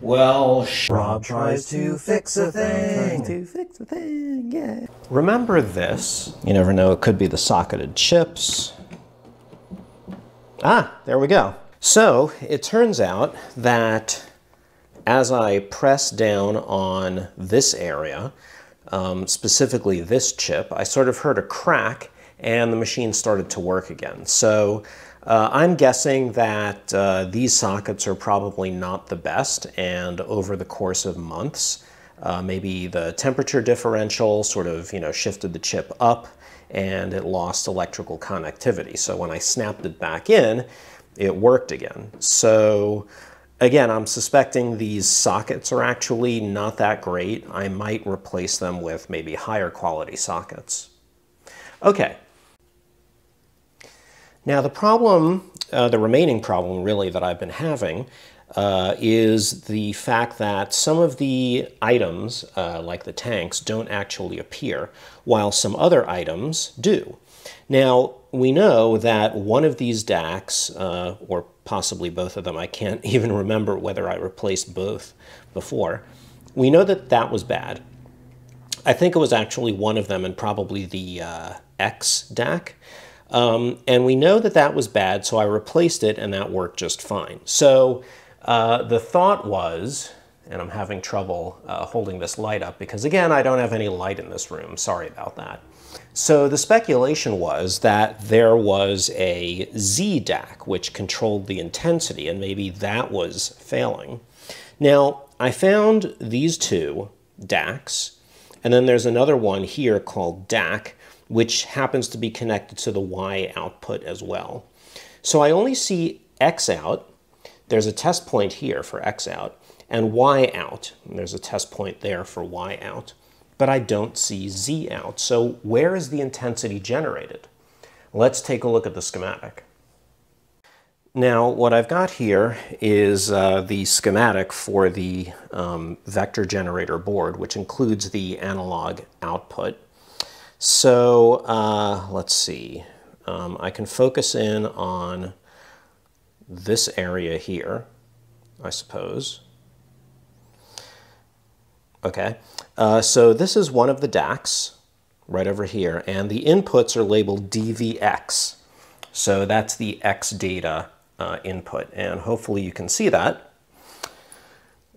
Well, Rob tries to fix a thing. Yeah. Remember this. You never know, it could be the socketed chips. Ah, there we go. So it turns out that as I press down on this area, specifically this chip, I sort of heard a crack and the machine started to work again. So I'm guessing that these sockets are probably not the best, and over the course of months, maybe the temperature differential sort of, shifted the chip up and it lost electrical connectivity. So when I snapped it back in, it worked again. So again, I'm suspecting these sockets are actually not that great. I might replace them with maybe higher quality sockets. Okay. Now the problem, the remaining problem really that I've been having is the fact that some of the items, like the tanks, don't actually appear, while some other items do. Now, we know that one of these DACs, or possibly both of them, I can't even remember whether I replaced both before. We know that that was bad. I think it was actually one of them and probably the X DAC. And we know that that was bad, so I replaced it and that worked just fine. So the thought was, and I'm having trouble holding this light up because again, I don't have any light in this room. Sorry about that. So the speculation was that there was a Z DAC which controlled the intensity and maybe that was failing. Now, I found these two DACs, and then there's another one here called DAC, which happens to be connected to the Y output as well. So I only see X out, there's a test point here for X out, and Y out, and there's a test point there for Y out, but I don't see Z out. So where is the intensity generated? Let's take a look at the schematic. Now, what I've got here is the schematic for the vector generator board, which includes the analog output. So let's see, I can focus in on this area here, I suppose. Okay, so this is one of the DACs right over here, and the inputs are labeled DVX. So that's the X data input, and hopefully you can see that.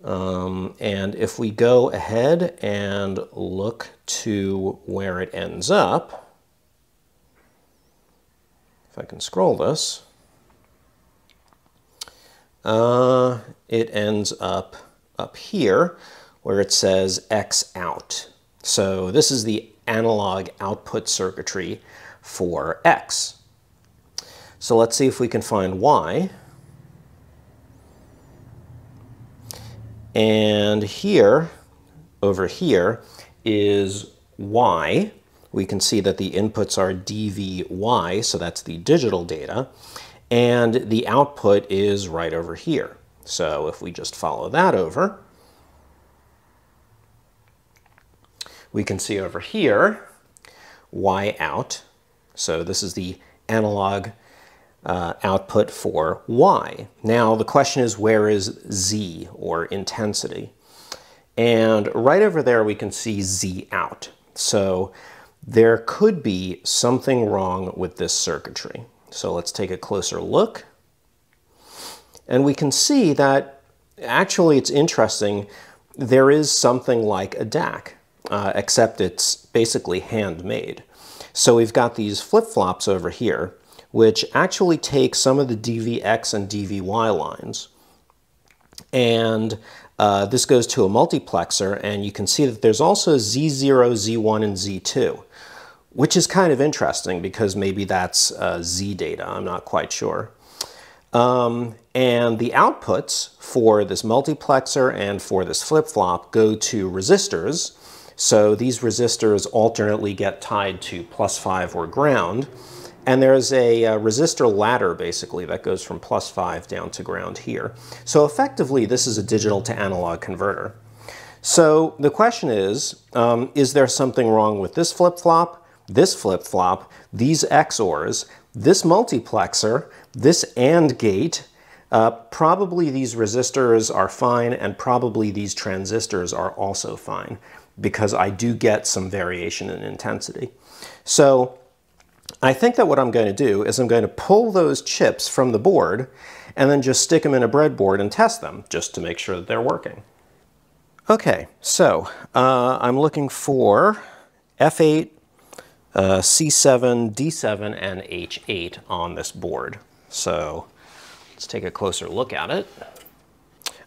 And if we go ahead and look to where it ends up, if I can scroll this, it ends up here where it says X out. So this is the analog output circuitry for X. So let's see if we can find Y. And here, over here, is Y. We can see that the inputs are DVY, so that's the digital data, and the output is right over here. So if we just follow that over, we can see over here, Y out. So this is the analog output for Y. Now the question is, where is Z, or intensity? And right over there we can see Z out. So there could be something wrong with this circuitry. So let's take a closer look. And we can see that actually it's interesting, there is something like a DAC, except it's basically handmade. So we've got these flip-flops over here, which actually takes some of the DVX and DVY lines. And this goes to a multiplexer, and you can see that there's also Z0, Z1, and Z2, which is kind of interesting because maybe that's Z data, I'm not quite sure. And the outputs for this multiplexer and for this flip-flop go to resistors. So these resistors alternately get tied to +5 or ground. And there's a resistor ladder, basically, that goes from +5 down to ground here. So effectively, this is a digital to analog converter. So the question is there something wrong with this flip-flop, these XORs, this multiplexer, this AND gate? Probably these resistors are fine, and probably these transistors are also fine, because I do get some variation in intensity. So I think that what I'm going to do is I'm going to pull those chips from the board and then just stick them in a breadboard and test them just to make sure that they're working. Okay, so I'm looking for F8, C7, D7, and H8 on this board. So let's take a closer look at it.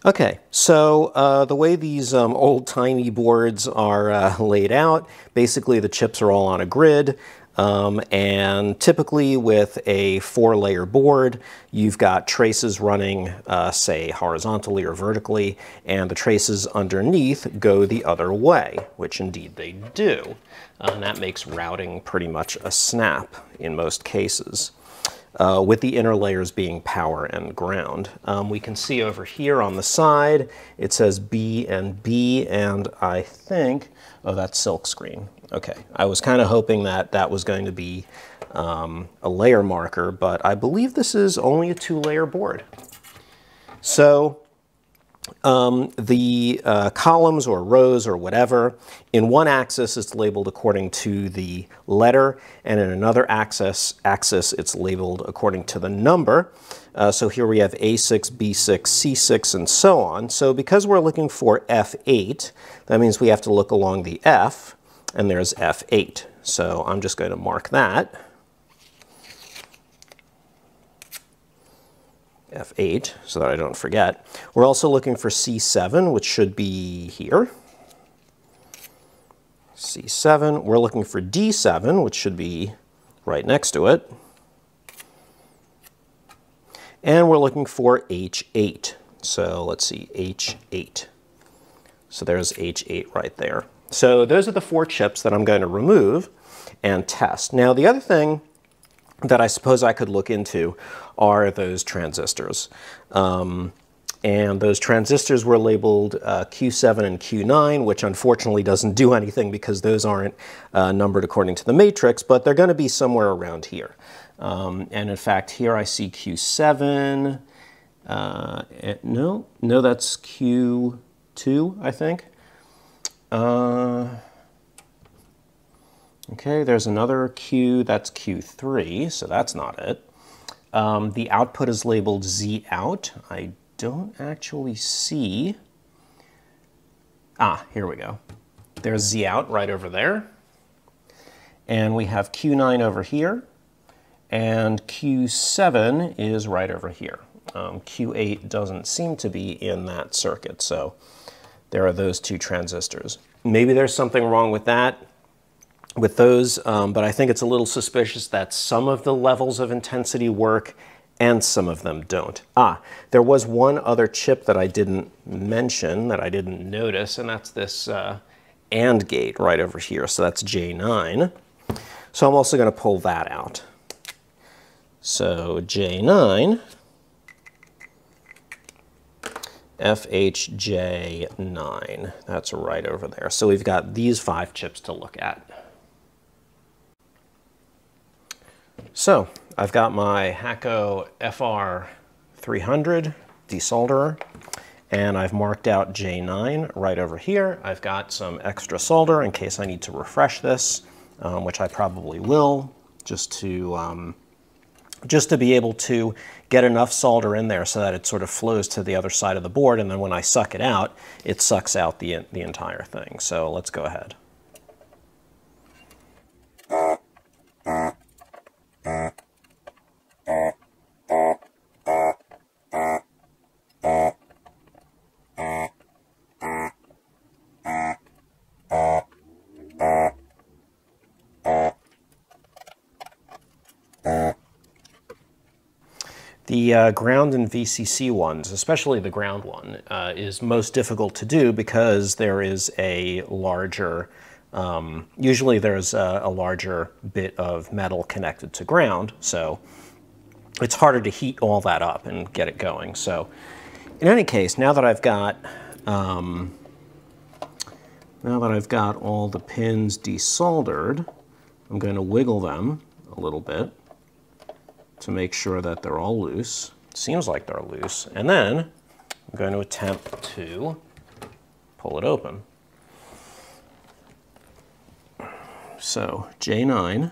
Okay, so the way these old-timey boards are laid out, basically the chips are all on a grid, and typically with a 4-layer board, you've got traces running, say, horizontally or vertically, and the traces underneath go the other way, which indeed they do. And that makes routing pretty much a snap in most cases, with the inner layers being power and ground. We can see over here on the side, it says B, and I think, oh, that's silkscreen. Okay, I was kind of hoping that that was going to be a layer marker, but I believe this is only a 2-layer board. So the columns or rows or whatever, in one axis it's labeled according to the letter, and in another axis it's labeled according to the number. So here we have A6, B6, C6, and so on. So because we're looking for F8, that means we have to look along the F, and there's F8. So I'm just going to mark that, F8, so that I don't forget. We're also looking for C7, which should be here, C7. We're looking for D7, which should be right next to it. And we're looking for H8. So let's see, H8. So there's H8 right there. So those are the 4 chips that I'm going to remove and test. Now the other thing that I suppose I could look into are those transistors. And those transistors were labeled Q7 and Q9, which unfortunately doesn't do anything because those aren't numbered according to the matrix, but they're going to be somewhere around here. And in fact, here I see Q7, no, that's Q2, I think. Okay, there's another Q, that's Q3, so that's not it. The output is labeled Z out. I don't actually see. Ah, here we go. There's Z out right over there. And we have Q9 over here. And Q7 is right over here. Q8 doesn't seem to be in that circuit, so there are those 2 transistors. Maybe there's something wrong with that, with those, but I think it's a little suspicious that some of the levels of intensity work and some of them don't. Ah, there was one other chip that I didn't mention, that I didn't notice, and that's this AND gate right over here, so that's J9. So I'm also going to pull that out. So J9, FHJ9, that's right over there. So we've got these 5 chips to look at. So I've got my Hakko FR300 desolderer, and I've marked out J9 right over here. I've got some extra solder in case I need to refresh this, which I probably will, just to be able to get enough solder in there so that it sort of flows to the other side of the board, and then when I suck it out, it sucks out the entire thing. So let's go ahead. The ground and VCC ones, especially the ground one, is most difficult to do because there is a larger, usually there's a larger bit of metal connected to ground, so it's harder to heat all that up and get it going. So in any case, now that I've got Now that I've got all the pins desoldered, I'm going to wiggle them a little bit to make sure that they're all loose. Seems like they're loose. And then I'm going to attempt to pull it open. So J9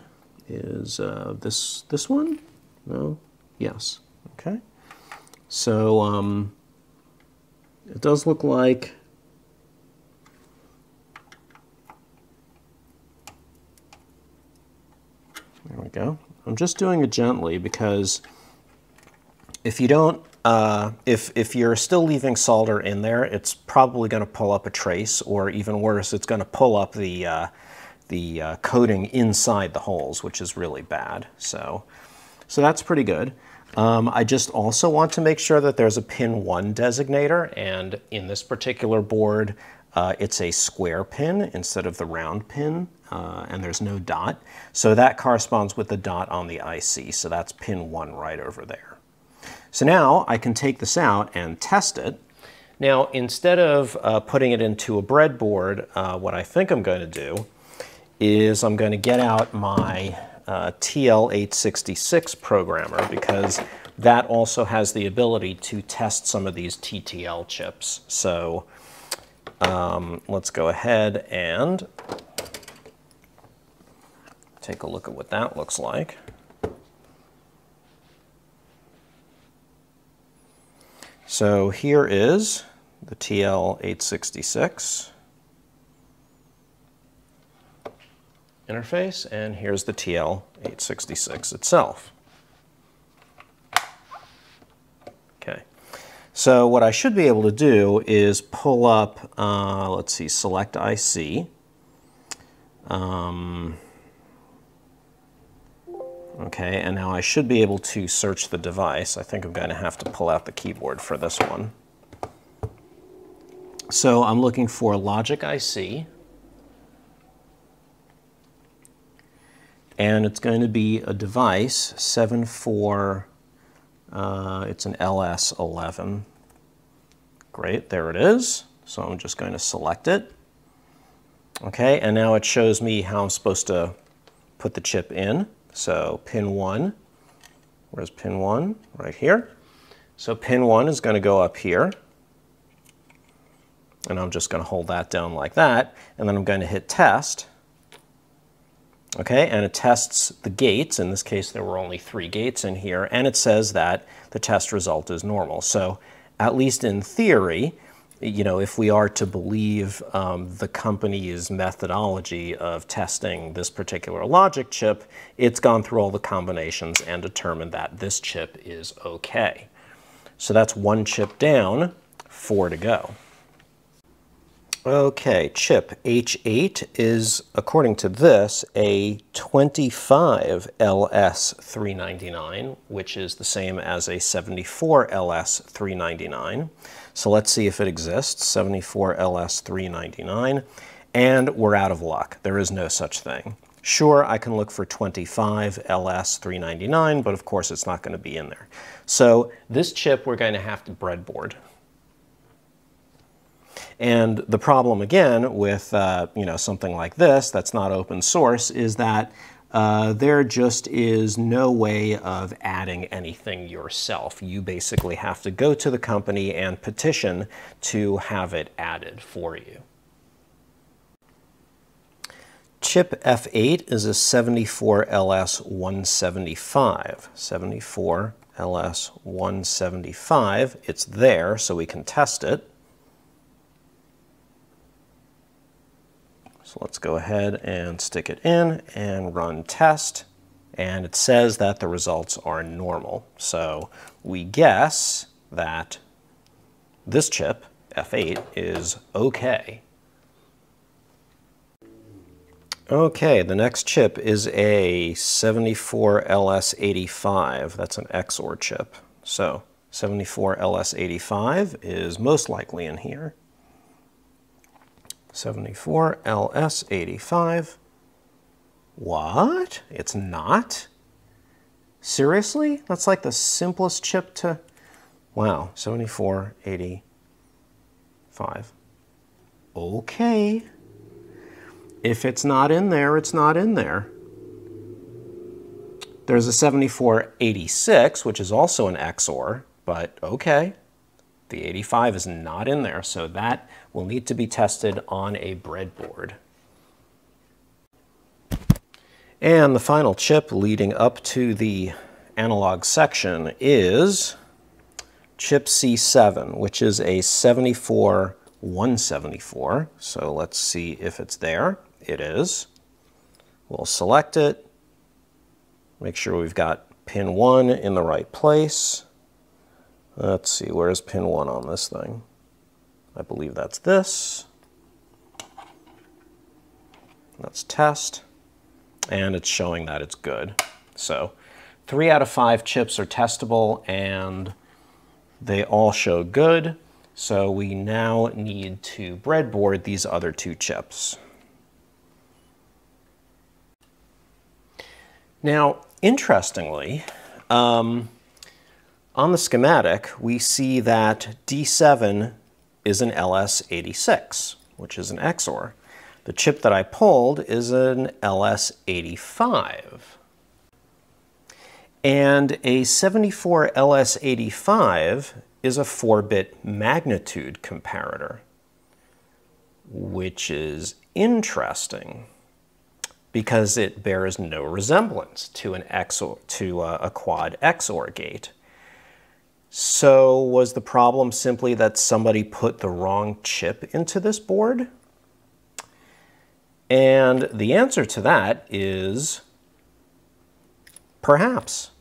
is this one? No? Yes. Okay. So it does look like there we go. I'm just doing it gently because if you don't, if you're still leaving solder in there, it's probably going to pull up a trace, or even worse, it's going to pull up the coating inside the holes, which is really bad. So that's pretty good. I just also want to make sure that there's a pin 1 designator, and in this particular board, it's a square pin instead of the round pin, and there's no dot. So that corresponds with the dot on the IC, so that's pin 1 right over there. So now I can take this out and test it. Now, instead of putting it into a breadboard, what I think I'm going to do is I'm going to get out my TL866 programmer, because that also has the ability to test some of these TTL chips. So let's go ahead and take a look at what that looks like. So here is the TL866 interface, and here's the TL866 itself. Okay, so what I should be able to do is pull up, let's see, select IC. Okay, and now I should be able to search the device. I think I'm going to have to pull out the keyboard for this one. So I'm looking for Logic IC. And it's going to be a device, 74, it's an LS11. Great, there it is. So I'm just going to select it. Okay, and now it shows me how I'm supposed to put the chip in. So pin 1, where's pin 1? Right here. So pin 1 is going to go up here. And I'm just going to hold that down like that. And then I'm going to hit test. Okay, and it tests the gates. In this case, there were only 3 gates in here, and it says that the test result is normal. So at least in theory, you know, if we are to believe the company's methodology of testing this particular logic chip, it's gone through all the combinations and determined that this chip is okay. So that's 1 chip down, 4 to go. Okay, chip H8 is, according to this, a 25 LS399, which is the same as a 74 LS399. So let's see if it exists, 74 LS399, and we're out of luck. There is no such thing. Sure, I can look for 25 LS399, but of course it's not going to be in there. So this chip we're going to have to breadboard. And the problem, again, with you know, something like this that's not open source is that there just is no way of adding anything yourself. You basically have to go to the company and petition to have it added for you. Chip F8 is a 74 LS175. 74 LS175. It's there, so we can test it. So let's go ahead and stick it in and run test, and it says that the results are normal. So we guess that this chip, F8, is okay. Okay, the next chip is a 74 LS85. That's an XOR chip. So 74 LS85 is most likely in here. 74 LS85. What? It's not? Seriously? That's like the simplest chip to... Wow, 74, 85. Okay. If it's not in there, it's not in there. There's a 7486, which is also an XOR, but okay. The 85 is not in there, so that will need to be tested on a breadboard. And the final chip leading up to the analog section is chip C7, which is a 74174. So let's see if it's there. It is. We'll select it. Make sure we've got pin 1 in the right place. Let's see, where's pin 1 on this thing? I believe that's this. Let's test. And it's showing that it's good. So 3 out of 5 chips are testable and they all show good. So we now need to breadboard these other 2 chips. Now, interestingly, on the schematic, we see that D7 is an LS86, which is an XOR. The chip that I pulled is an LS85. And a 74 LS85 is a 4-bit magnitude comparator, which is interesting, because it bears no resemblance to an XOR, to a quad XOR gate. So was the problem simply that somebody put the wrong chip into this board? And the answer to that is perhaps.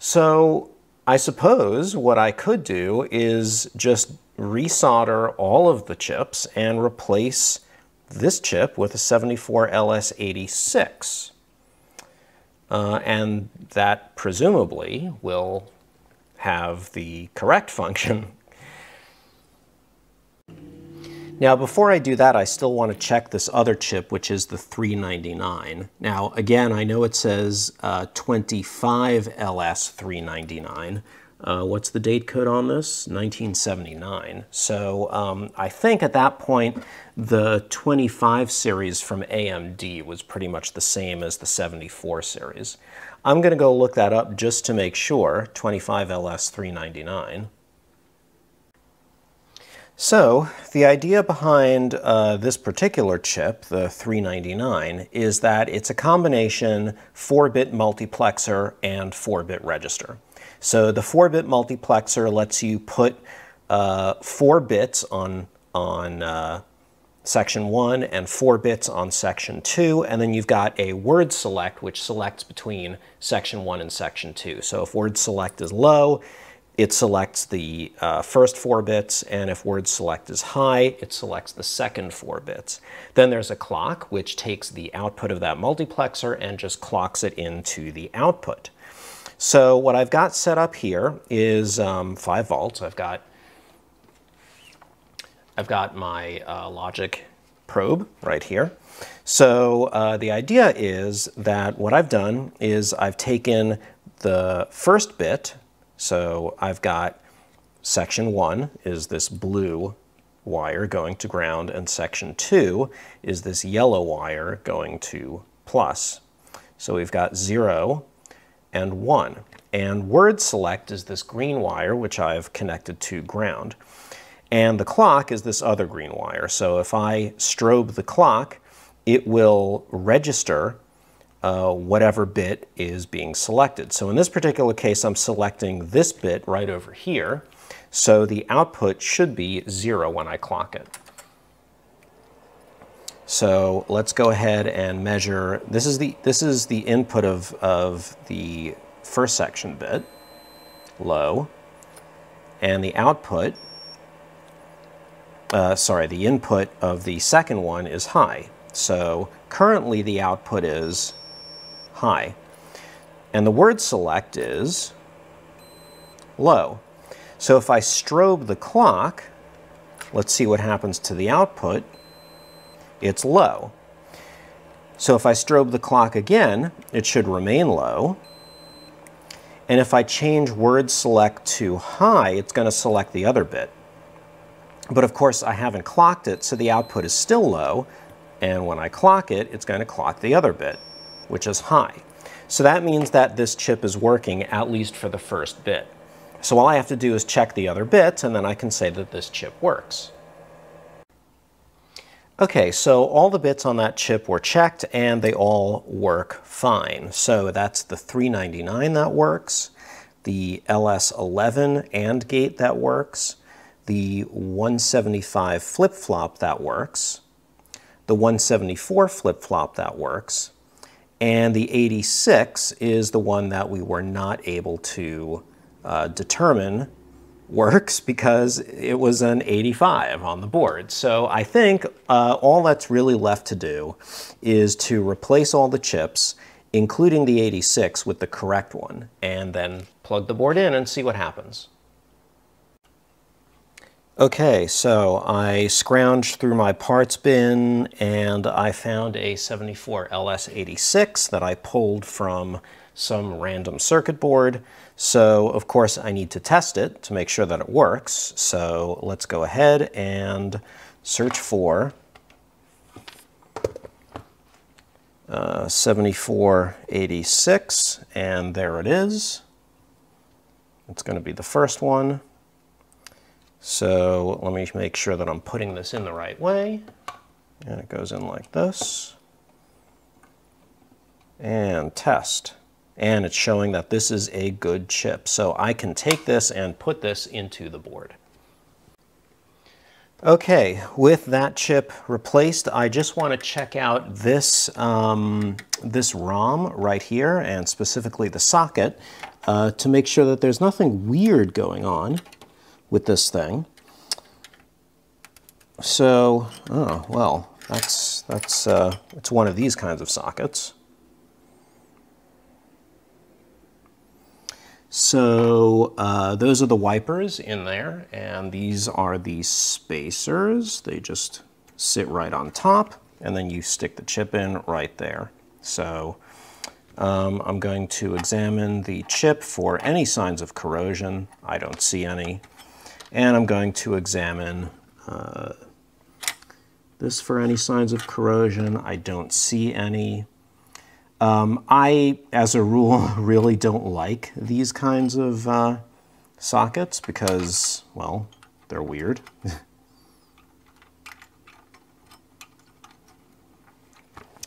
So I suppose what I could do is just resolder all of the chips and replace this chip with a 74LS86. And that presumably will have the correct function. Now, before I do that, I still want to check this other chip, which is the 399. Now, again, I know it says 25LS399. What's the date code on this? 1979. So I think at that point, the 25 series from AMD was pretty much the same as the 74 series. I'm going to go look that up just to make sure, 25LS399. So the idea behind this particular chip, the 399, is that it's a combination 4-bit multiplexer and 4-bit register. So the 4-bit multiplexer lets you put 4 bits on section 1 and 4 bits on section 2, and then you've got a word select which selects between section 1 and section 2. So if word select is low, it selects the first 4 bits, and if word select is high, it selects the second 4 bits. Then there's a clock, which takes the output of that multiplexer and just clocks it into the output. So what I've got set up here is 5 volts. I've got my logic probe right here. So the idea is that what I've done is I've taken the first bit. So I've got section 1 is this blue wire going to ground, and section 2 is this yellow wire going to plus. So we've got 0 and 1. And word select is this green wire, which I've connected to ground. And the clock is this other green wire. So if I strobe the clock, it will register whatever bit is being selected. So in this particular case, I'm selecting this bit right over here. So the output should be 0 when I clock it. So let's go ahead and measure. This is the input of the first section bit, low, and the output, the input of the second one is high. So currently the output is high. And the word select is low. So if I strobe the clock, let's see what happens to the output. It's low. So if I strobe the clock again, it should remain low. And if I change word select to high, it's going to select the other bit. But of course I haven't clocked it, so the output is still low, And when I clock it, it's going to clock the other bit, which is high. So that means that this chip is working at least for the first bit. So all I have to do is check the other bits, and then I can say that this chip works. Okay, so all the bits on that chip were checked, and they all work fine. So that's the 399 that works, the LS11 AND gate that works, the 175 flip-flop that works, the 174 flip-flop that works, and the 86 is the one that we were not able to determine works because it was an 85 on the board. So I think all that's really left to do is to replace all the chips, including the 86, with the correct one, and then plug the board in and see what happens. Okay, so I scrounged through my parts bin and I found a 74 LS86 that I pulled from some random circuit board. So of course I need to test it to make sure that it works. So let's go ahead and search for 7486, and there it is. It's going to be the first one. So let me make sure that I'm putting this in the right way. And it goes in like this. And test. And it's showing that this is a good chip. So I can take this and put this into the board. Okay, with that chip replaced, I just want to check out this, this ROM right here, and specifically the socket, to make sure that there's nothing weird going on with this thing. So, oh, well, it's one of these kinds of sockets. So those are the wipers in there, and these are the spacers. They just sit right on top, and then you stick the chip in right there. So I'm going to examine the chip for any signs of corrosion. I don't see any. And I'm going to examine this for any signs of corrosion. I don't see any. I, as a rule, really don't like these kinds of sockets because, well, they're weird.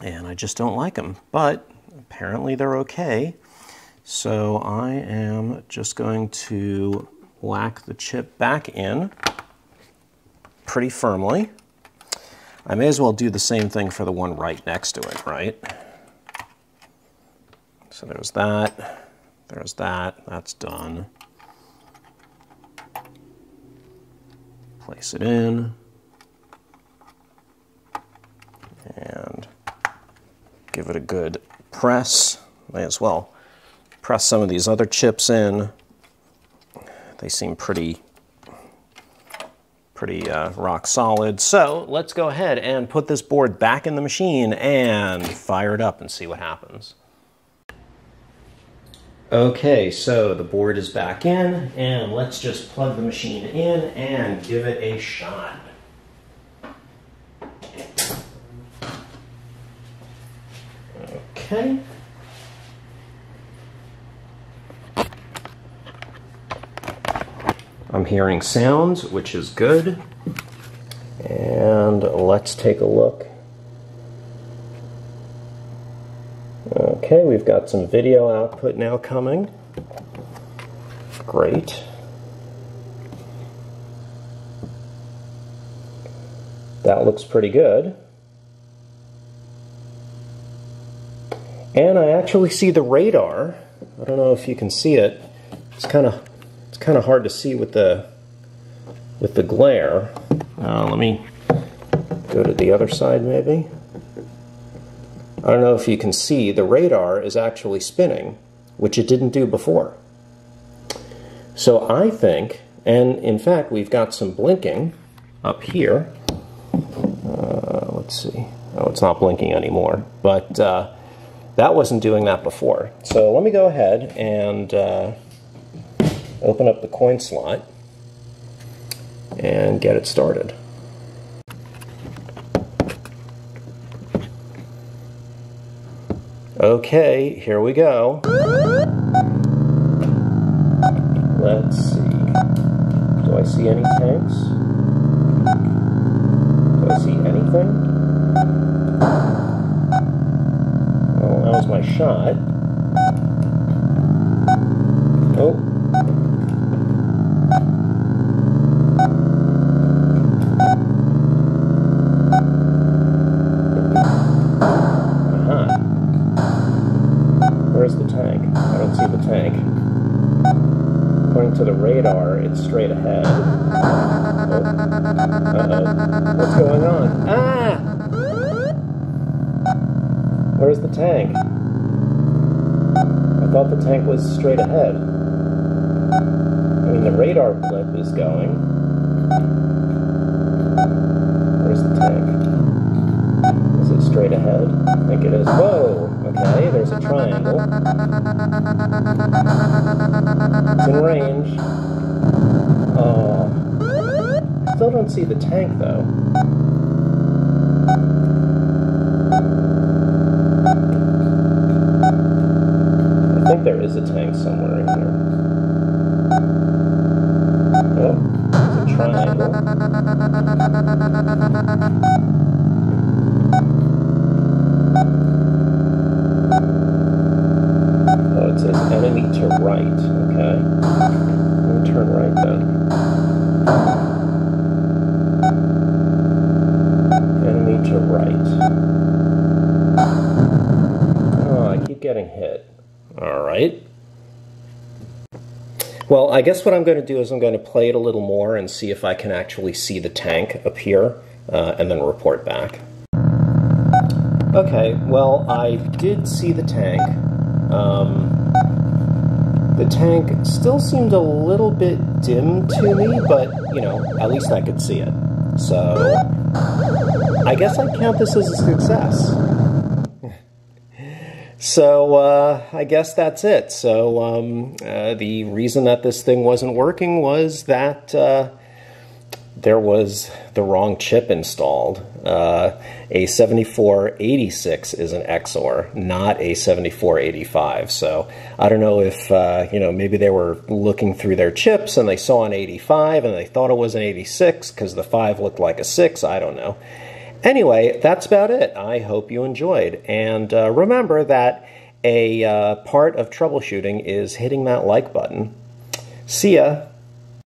And I just don't like them, but apparently they're okay. So I am just going to whack the chip back in pretty firmly. I may as well do the same thing for the one right next to it, right? So there's that, that's done. Place it in. And give it a good press. May as well press some of these other chips in. They seem pretty rock solid. So let's go ahead and put this board back in the machine and fire it up and see what happens. Okay, so the board is back in, and let's just plug the machine in and give it a shot. Okay. I'm hearing sounds, which is good. And let's take a look. Okay, we've got some video output now coming. Great. That looks pretty good. And I actually see the radar. I don't know if you can see it. It's kind of hard to see with the glare. Let me go to the other side maybe. I don't know if you can see, the radar is actually spinning, which it didn't do before. So I think, and in fact we've got some blinking up here. Let's see. Oh, it's not blinking anymore, but that wasn't doing that before. So let me go ahead and open up the coin slot and get it started. Okay, here we go. Let's see. Do I see any tanks? Do I see anything? Well, that was my shot. Oh. Where's the tank? I don't see the tank. According to the radar, it's straight ahead. Oh. Uh-oh. What's going on? Ah! Where's the tank? I thought the tank was straight ahead. I mean, the radar blip is going. Where's the tank? Is it straight ahead? I think it is. Whoa! Okay, there's a triangle. It's in range. Oh. Still don't see the tank, though. I think there is a tank somewhere in here. Oh, it's a triangle. It says enemy to right, okay. We'll turn right then. Enemy to right. Oh, I keep getting hit. Alright. Well, I guess what I'm going to do is I'm going to play it a little more and see if I can actually see the tank up here, and then report back. Okay, well, I did see the tank. The tank still seemed a little bit dim to me, but, you know, at least I could see it. So, I guess I count this as a success. So, I guess that's it. So, the reason that this thing wasn't working was that there was the wrong chip installed. A 7486 is an XOR, not a 7485. So I don't know if, you know, maybe they were looking through their chips and they saw an 85 and they thought it was an 86 because the 5 looked like a 6. I don't know. Anyway, that's about it. I hope you enjoyed. And remember that a part of troubleshooting is hitting that like button. See ya.